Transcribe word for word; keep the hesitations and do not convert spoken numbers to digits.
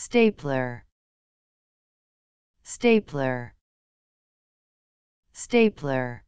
Stapler, stapler, stapler.